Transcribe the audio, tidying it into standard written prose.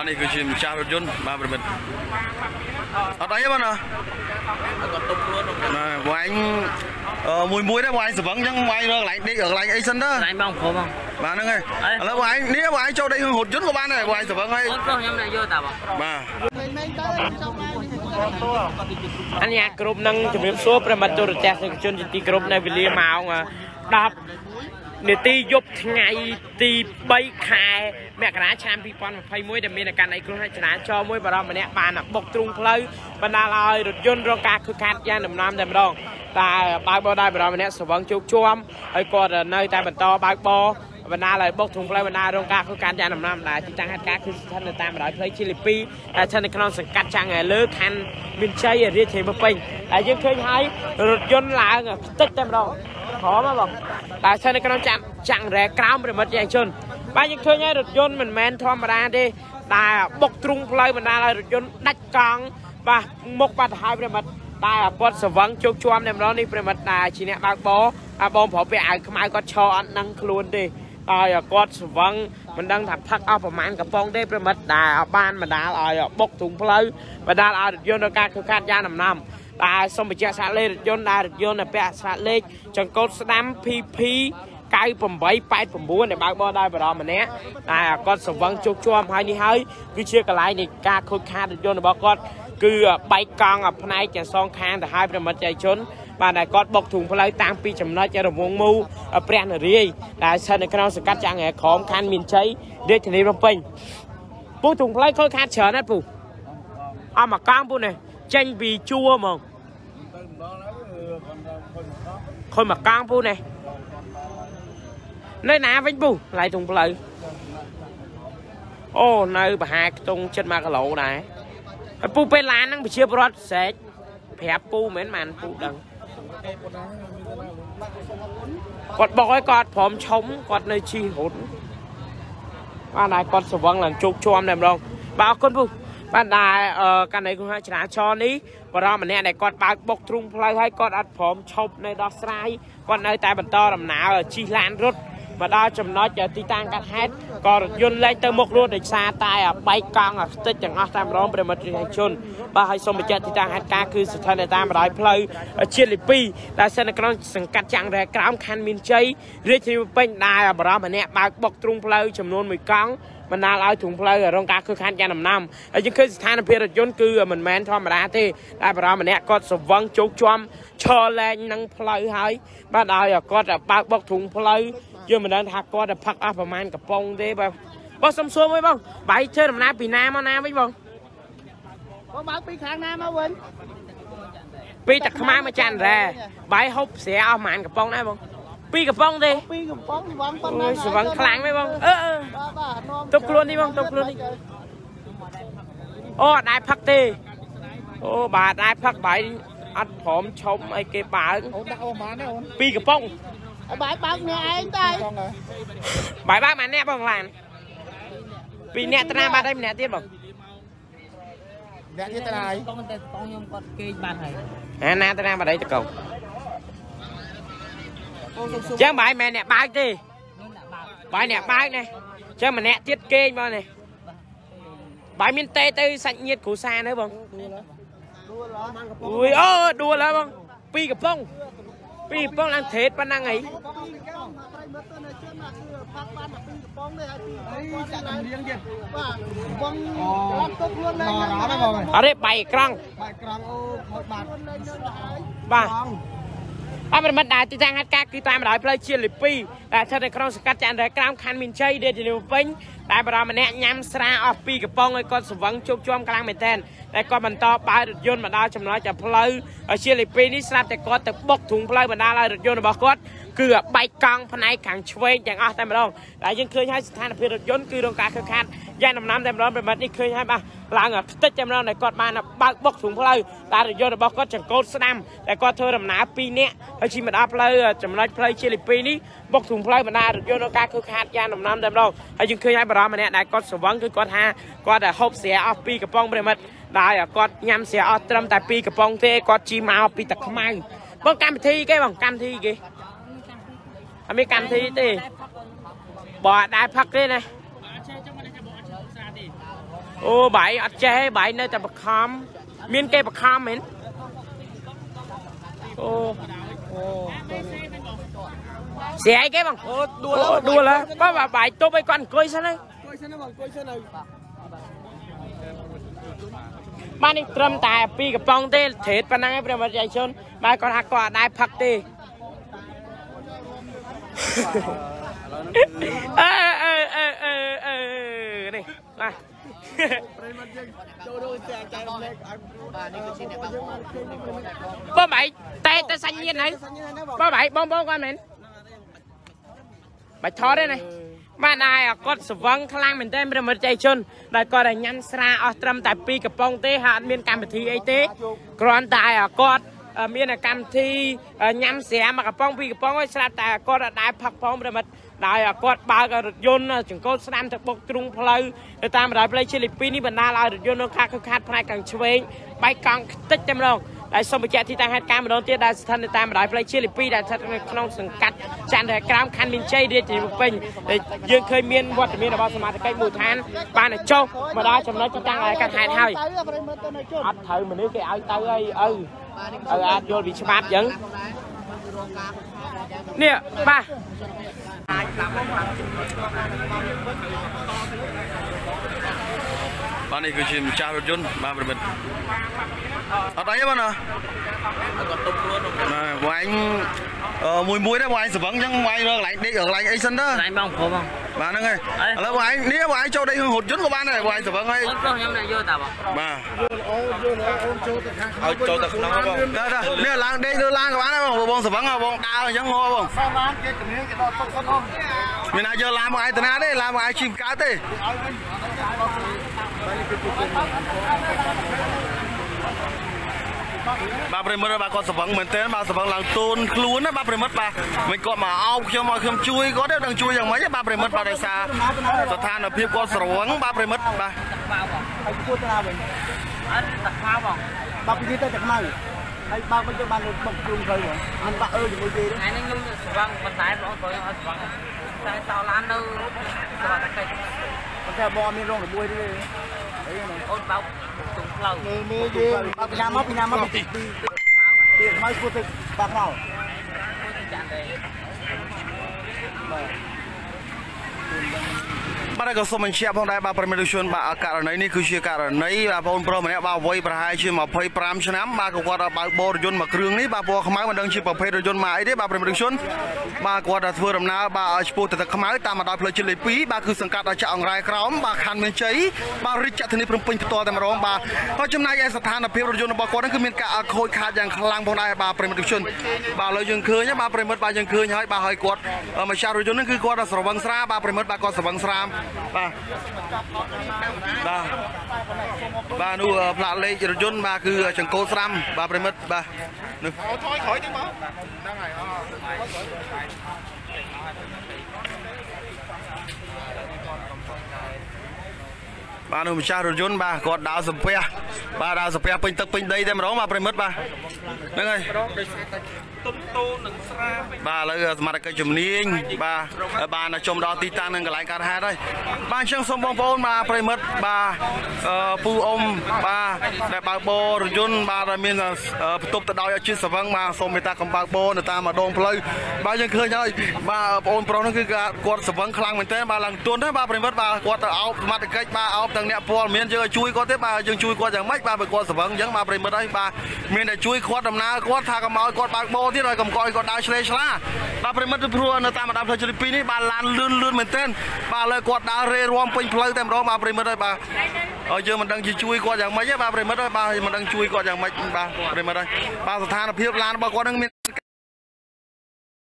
Tani kucing cahaya jun, ma berbet. Tanya mana? Wang mui đó wang sập chẳng wang đâu lại đi ở lại ấy sân đó. Lại bang khổ bang. Bạn nó nghe. Là wang nếu wang cho đây hột jun của bạn này wang sập ngay. Nhóm này vô tàu. Ba. Anh nhà group nâng chụp phim sốประมาณตัวเจ้าของชุนจิตี group ในวิลเลียมเอาไงดับเนตียบไงตีใบไข่แม่กระนั้นแชมป์พี่ปอนไฟมวยเดมีในการไอ้กลุ่มให้ชนะชอบมวยบารมีเนี่ยปานบกตรงเพลย์บรรดาลอยรถยนต์รถกาคือการย่านน้ำน้ำเต็มดองแต่บางบ่อได้บารมีเนี่ยสว่างจุกช่วมไอ้กอดในแต่บรรดาบางบ่อบรรดาลอยบกตรงเพลย์บรรดารถกาคือการย่านน้ำน้ำหลายที่ตั้งให้กาคือท่านในตามหลายเพลย์ชิลิปีแต่ท่านในขนมสังกัดช่างไอ้เลิกคันมินชัยเรียกเทมปิงแต่ยังเคยให้รถยนต์หลายเงาตึ๊ดเต็มดองขอมาบอกแต่เช่นในการจับจังแรกล้ามเป็นมัดใหญ่ชนไปยังเคยให้รถยนต์เหมือนแมนทอมมาได้ดิแต่บกตรงเพลย์เหมือนอะไรรถยนต์ดักกลางป่ะมกปัดหายเป็นมัดแต่ปอดสว่างจุกชวมเนี่ยร้อนนี่เป็นมัดแต่ชีเนี่ยบางบ่ออบอมเผาไปอ่านขมายก็ชอนั่งคลุนดิแต่ปอดสว่างมันดังถักพักเอาประมาณกับปองได้เป็นมัดแต่บ้านมาได้อะไรบกตรงเพลย์มาได้อะไรรถยนต์การคือการย่านน้ำตาสมบัติสาเล่รถยนต์ได้รถยนต์เนี่ยเป็นสาเล่จังโกสแตมพีพีไก่ผมใบไปผมบัวเนี่ยบางบ่อได้บ่อมันเนี้ยแต่ก็สว่างจุกชวมให้นี่เฮ้ยคือเชื่อกระไรนี่การคุยคาดรถยนต์บอกก็คือใบกองอ่ะพนัยจะซองคางแต่ให้เป็นมัดใจชนบ้านไหนก็บอกถุงพลายตามปีจำนวนจะระวงมูเปลี่ยนอะไรได้เช่นในขนมสกัดจังแห่ของคันมินใช้เด็กชนิดลำเป็นผู้ถุงพลายคุยคาดเฉยนะผู้เอามากางผู้เนี่ยเจนบีชัวมองคนมากางผู้เนี่ยnơi nào vĩnh bù lại thùng lại ô nơi bà hai tung chân ma cái lỗ này pu pe lan đang bị chia bớt sẽ hẹp pu mến màn pu đằng cọt bói cọt phom chống cọt nơi chi hụt ba này cọt sờ văng làm chụp cho em đẹp không bao con pu ba này cái này cũng hay trả cho ní và đó mình nè này cọt ba bọc trung play hay cọt ăn phom chống nơi đó sai cọt nơi tai bàn to làm nào chi lan rútมาได้จำนวนจะตีตั้งกันให้ก่อนยนต์ไล่เติมมกรูดอีกซาตายอ่ะใบกลางอ่ะติดจังอ่ะตามร้องเป็นมาตรีชนมาให้สมบัติตีตั้งให้การคือสุดท้ายในตามร้อยเพลย์เชียร์ลิปปี้ได้เส้นกลางสังกัดจังแรกกล้ามคันมินชัยเรียกที่เป็นได้อ่ะบาร์มันเนี่ยมาบอกตรงเพลย์จำนวน1 กองมันน่าเล่าถุงเพลย์รองการคือคันยานำน้ำไอ้ยังเคยสุดท้ายในเพลย์ยนต์คือเหมือนแมนทอมมาได้ที่ได้บาร์มันเนี่ยก็สว่างโจกชวมชอแรงนั่งเพลย์ให้มาได้อ่ะก็จะมาบอกถุงเพลย์ยืมมันเดินทักก็จะพักอาประมาณกับปองได้ป่ะบ่ซ้ำซ้ำไว้บ้างใบเชื่อมน้ำปีน้ำมาน้ำไว้บ้างบ่ปีข้างน้ำมาเว้นปีตะขมามาจันแร่ใบฮุบเสียเอาหมันกับปองได้บ้างปีกับปองได้ปีกับปองสว่างโอ้ยสว่างคลางไว้บ้างตบกลวนนี่บ้างตบกลวนนี่โอ้ได้พักตีโอ้บาดได้พักใบอัดหอมชมไอเก็บป่าปีกับปองbãi bác nè anh đây bãi bác mà nè bằng làn vì nè ta ba đây nè tiết bằng nè tiết ta này nè ta ba đây cho cậu chứ bãi mẹ nè bãi đi bãi nè bãi này chứ mà nè tiết kê bao này bãi miền tây tây sạch nhiệt của xa nữa bằng ui ơ đua lắm bằng pi gặp phongปีป้องลังเทศปนังไงอะไรใบกรังบ้าอันเป็นบรรดาที่แจ้งฮัตการ์คือตามหลายเพลย์เชียร์ลิปปี้แต่ถ้าในครองสกัดจันได้กล้ามคันมินชัยเดือดเดือดเป็นแต่บารามันเนี่ยย้ำสระออกปีกับปองไอ้ก้อนสว่างโจกช่วงกลางเหมือนแทนแต่ก้อนมันต่อไปรถยนต์มาได้จำนวนจะเพลย์เชียร์ลิปปี้นี่สลับแต่ก้อนแต่บกถุงเพลย์มาได้ลายรถยนต์บอกก้อนเกือบใบกลางภายในขังช่วยอย่างอ่ะแต่ไม่ต้องแต่ยังเคยให้สถานเพลย์รถยนต์คือโรงการคันย่านน้ำเต็มร้อนเป็นแบบนี้เคยให้ป่ะหลังอ่ะติดเต็มร้อนในก้อนบ้านอ่ะบกถุงเพลย์ตารถยนต์บอกก้อนจังโกสแตมแต่ก้อนเธอดำน้ำปีเนี่ยไอชิมันอัพเลยจำนวนเพลย์เชียร์ลิปปี้นี่บกถุงเพลย์มาได้รถยนต์โรงการคันย่านน้ำเต็มร้อนไอยังเคยให้บารามันเนี่ยได้ก้อนสว่างคือก้อนห้าก้อนแต่หกเสียออฟปีกับปองเป็นแบบได้อ่ะก้อนยำเสียออตรมแต่ปีกับปองเท่ก้อนจีมาออฟปีตะขมายบังการทีกี่บังการทีกี่อเมริกันทีตีบ่ได้พักเลยนะ โอ้ใบอัดแจ้ใบเนี่ยแต่ประคำมีนแกประคำเห็นโอ้เสียไอ้แกบังดูแล้วป้าว่าใบโตไปก่อนกล้วยซะเลยบ้านนี้เตรียมตายปีกับปองเต้เทศปนังให้ประชาชนบ้านก็หักกว่าได้พักตีนี่มาป้าใบแต่สัญญาไหนป้าใบบ้องกันเหม็นใบทอดได้ไหมบ้านนายก็สว่างคลั่งเหมือนเดิมประชาชนได้ก็ได้ยันสระอัตรมแต่ปีกับปองเตหานมีการปฏิไอเตกรอนตายก็มีนการที่ย้ำเสียมากับป้องปีกับป้องไอ้สระแต่ก็ได้พักป้องประมาทได้ก็ปากรถยนต์จึงก็สนามตะบกตรุงพลอยตามรายเพลย์เชลิปีนี่บรรดาลายรถยนต์คาดพลายกังเชวงใบกังติดจำลองได้สมบูรณ์ที่ทางเหตุการณ์มันโดนเตี้ยได้สถานตามรายเพลย์เชลิปีได้ทัดขนมสังกัดจานได้กล้ามคันมินเชยเดียดจีบเป็นยังเคยเมียนวัดมีนบาสมาตะไคร้หมูทานปานโจ๊กมาได้จำลองที่ตั้งอะไรกันหายเท่าอัดเธอเหมือนนึกแกเอาเตยอัดโยนวิชมาบยังเนี่ยป้าบ้านนี้คือชิมชาบรถยนต์มาประมาณอะไรบ้างนะวายมุ้ยได้วายสบังยังวายเรื่องไหลเด็กเรื่องไหลไอ้สันเด้อไหลบ้างผมบ้างบ้านนั่งไงแล้ววายนี่วายโจได้หดยนต์ของบ้านเลยวายสบังไงบ้าเอาโจตักน้องบ้างเนี่ยล้างเด็กเรื่องล้างกับบ้านนะบ้องสบังบ้องดาวยังงอบ้องมีนายเจอลามไอ้ตนาเด้ลามไอ้ชิมกาเต้บาปริมัดบาปก็สว่างเหมือนเต้นบาปสว่างหลังตูนคลุ้นนะบาปริมัดบาปไม่ก็มาเอาเขียวมาเขียวช่วยก็ได้ดังช่วยอย่างไรบาปริมัดบาปได้ซาสถานอภิบก็สว่างบาปริมัดบาปบาปที่ได้จากไหนไอ้บาปมันจะบาปบกจุ่มใครหรอมันบาปอยู่มือดีไอ้นั่งสว่างมันสายร้อนสวยมันสว่างสายสาวล้านเออสว่างใครมันแค่บอมีร่องหรือบุยด้วยโอนเบาตุ่มเปล่ามือดีบาปพินามาติดไม่กูติดบาปเราบ้านก็สมเชียบของได้บาปประมาณชนบาอากาศในนี่คือเชียการในบาปองค์พระมเนี่ยบาไว้ประหารชื่อมาเพย์พรามชนะบาก็กว่าบาบอรยนมาเครื่องนี้บาพวกขมายมันดังชื่อเพย์รยนมาไอ้เด็บบาปประมาณชนบากว่าดัดเฟื่อมนาบาอาชีพแต่ขมายตามมาได้เพลิดเพลินปีบาคือสังกัดอาชีพอังไรครามบาคันเมืองเฉยบาริจัตินิพนธ์ปิญตัวแต่มาร้องบาเพราะจำนายไอ้สถานเพย์รยนบากว่านั่นคือมีการโคยขาดอย่างคลังของได้บาประมาณชนบาเลยยังเคยเนี่ยบาประมาณบายังเคยให้บาหอยกดมาชาโรยนนั่นคือกว่าดัดสวังสราบาประมาณบากว่าสวังสราบ้านนู้นพลาดเลยรถยนต์มาคือจังโกสรัมบ้าประมิดบ้าหนึ่งถอยจังมั้งบ้านนู้นมิชารถยนต์บ้ากอดดาวสเปียบ้าดาวสเปียเป็นตึกเป็นได้แต่มาร้องมาประมิดบ้านั่นไงบ้าเลยมาได้ก็จมนิ่งบ้าน่ะจมดอตีตาหนึ่งกับหลายการหาได้บ้านเชียงสมบองโพนมาปริมัดบ้าปูอมบ้าได้ปากโบรยุนบ้าได้มีตุบตะดอยชิ้นสว่างมาสมมิตาของปากโบนตามมาดงเพลยบ้ายังเคยยังบ้าโอนโปรนั่นคือกวดสว่างคลังเหมือนเต้บ้าหลังตัวนั้นบ้าปริมัดบ้ากวดเอามาได้ก็บ้าเอาต่างเนี่ยพอเมียนเจอช่วยก็เต้บ้ายังช่วยกวดอย่างไม่บ้าไปกวดสว่างยังมาปริมัดได้บ้าเมียนได้ช่วยกวดดำนากวดทากระเมากวดปากโบที่เรากำกอยกวดดาวเฉลยชลาบ้าปริมัดพรัวตามมาดาวเพลยชลิปีนี่บ้าลานลื่นเหมือนเต้บ้าเลยกวดดาวเรรวมเป็นเพลย์แต่ร้องมาปริมาได้ป่ะเยอะมันดังช่วยก็อย่างไม่ใช่ป่ะปริมาได้ป่ะมันดังช่วยก็อย่างไม่ป่ะปริมาได้ป่ะสถานอภิบาลบ้านก็ดังมี